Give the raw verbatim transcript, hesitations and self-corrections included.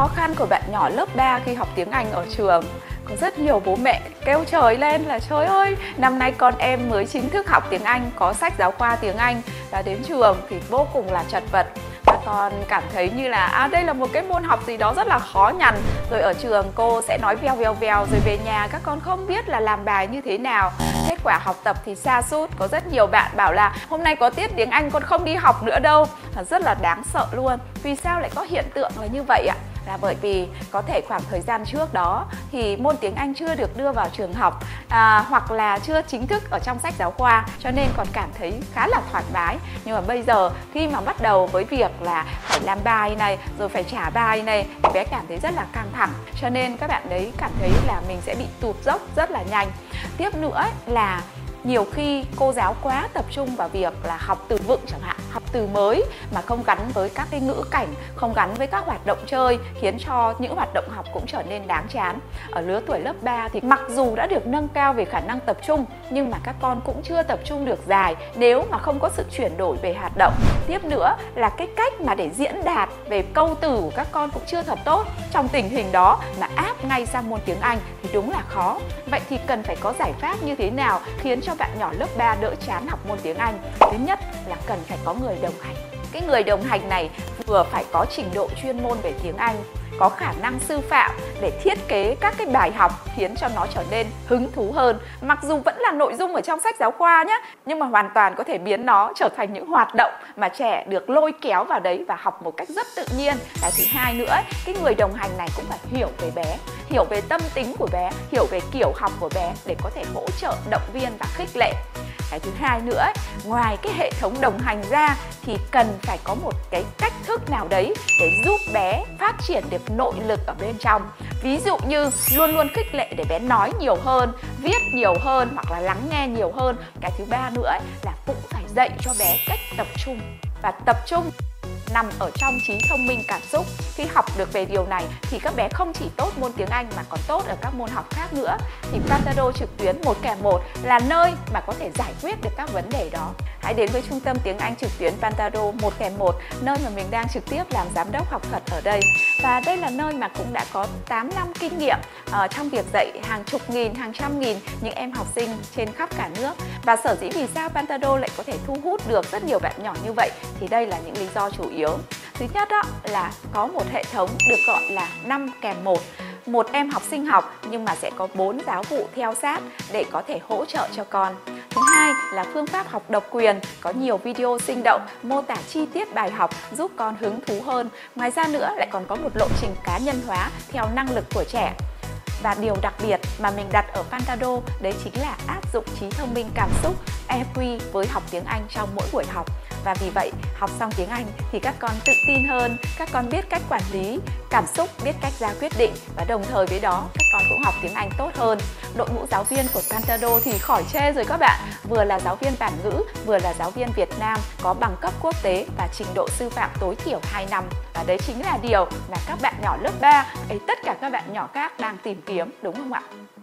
khó khăn của bạn nhỏ lớp ba khi học tiếng Anh ở trường. Có rất nhiều bố mẹ kêu trời lên là trời ơi, năm nay con em mới chính thức học tiếng Anh, có sách giáo khoa tiếng Anh và đến trường thì vô cùng là chật vật. Và còn cảm thấy như là à, đây là một cái môn học gì đó rất là khó nhằn. Rồi ở trường cô sẽ nói vèo vèo vèo, rồi về nhà các con không biết là làm bài như thế nào. Kết quả học tập thì sa sút. Có rất nhiều bạn bảo là hôm nay có tiết tiếng Anh con không đi học nữa đâu. Rất là đáng sợ luôn. Vì sao lại có hiện tượng là như vậy ạ? Là bởi vì có thể khoảng thời gian trước đó thì môn tiếng Anh chưa được đưa vào trường học à, hoặc là chưa chính thức ở trong sách giáo khoa, cho nên còn cảm thấy khá là thoải mái. Nhưng mà bây giờ khi mà bắt đầu với việc là phải làm bài này, rồi phải trả bài này, thì bé cảm thấy rất là căng thẳng, cho nên các bạn đấy cảm thấy là mình sẽ bị tụt dốc rất là nhanh. Tiếp nữa là nhiều khi cô giáo quá tập trung vào việc là học từ vựng chẳng hạn, học từ mới mà không gắn với các cái ngữ cảnh, không gắn với các hoạt động chơi, khiến cho những hoạt động học cũng trở nên đáng chán. Ở lứa tuổi lớp ba thì mặc dù đã được nâng cao về khả năng tập trung, nhưng mà các con cũng chưa tập trung được dài nếu mà không có sự chuyển đổi về hoạt động. Tiếp nữa là cái cách mà để diễn đạt về câu từ của các con cũng chưa thật tốt. Trong tình hình đó mà áp ngay sang môn tiếng Anh thì đúng là khó. Vậy thì cần phải có giải pháp như thế nào khiến cho các bạn nhỏ lớp ba đỡ chán học môn tiếng Anh? Thứ nhất là cần phải có người đồng hành. Cái người đồng hành này vừa phải có trình độ chuyên môn về tiếng Anh, có khả năng sư phạm để thiết kế các cái bài học khiến cho nó trở nên hứng thú hơn. Mặc dù vẫn là nội dung ở trong sách giáo khoa nhé, nhưng mà hoàn toàn có thể biến nó trở thành những hoạt động mà trẻ được lôi kéo vào đấy và học một cách rất tự nhiên. Và thứ hai nữa, cái người đồng hành này cũng phải hiểu về bé, hiểu về tâm tính của bé, hiểu về kiểu học của bé để có thể hỗ trợ, động viên và khích lệ. Cái thứ hai nữa, ngoài cái hệ thống đồng hành ra thì cần phải có một cái cách thức nào đấy để giúp bé phát triển được nội lực ở bên trong. Ví dụ như luôn luôn khích lệ để bé nói nhiều hơn, viết nhiều hơn hoặc là lắng nghe nhiều hơn. Cái thứ ba nữa là cũng phải dạy cho bé cách tập trung, và tập trung nằm ở trong trí thông minh cảm xúc. Khi học được về điều này thì các bé không chỉ tốt môn tiếng Anh mà còn tốt ở các môn học khác nữa. Thì Pantado trực tuyến một kèm một là nơi mà có thể giải quyết được các vấn đề đó. Hãy đến với trung tâm tiếng Anh trực tuyến Pantado một kèm một, nơi mà mình đang trực tiếp làm giám đốc học thuật ở đây. Và đây là nơi mà cũng đã có tám năm kinh nghiệm uh, trong việc dạy hàng chục nghìn, hàng trăm nghìn những em học sinh trên khắp cả nước. Và sở dĩ vì sao Pantado lại có thể thu hút được rất nhiều bạn nhỏ như vậy thì đây là những lý do chủ yếu. Thứ nhất đó là có một hệ thống được gọi là năm kèm một. Một em học sinh học nhưng mà sẽ có bốn giáo vụ theo sát để có thể hỗ trợ cho con. Thứ hai là phương pháp học độc quyền, có nhiều video sinh động, mô tả chi tiết bài học giúp con hứng thú hơn. Ngoài ra nữa lại còn có một lộ trình cá nhân hóa theo năng lực của trẻ. Và điều đặc biệt mà mình đặt ở Pantado đấy chính là áp dụng trí thông minh cảm xúc E Q với học tiếng Anh trong mỗi buổi học. Và vì vậy, học xong tiếng Anh thì các con tự tin hơn, các con biết cách quản lý cảm xúc, biết cách ra quyết định, và đồng thời với đó các con cũng học tiếng Anh tốt hơn. Đội ngũ giáo viên của Pantado thì khỏi chê rồi các bạn, vừa là giáo viên bản ngữ, vừa là giáo viên Việt Nam có bằng cấp quốc tế và trình độ sư phạm tối thiểu hai năm. Và đấy chính là điều mà các bạn nhỏ lớp ba, ấy tất cả các bạn nhỏ khác đang tìm kiếm, đúng không ạ?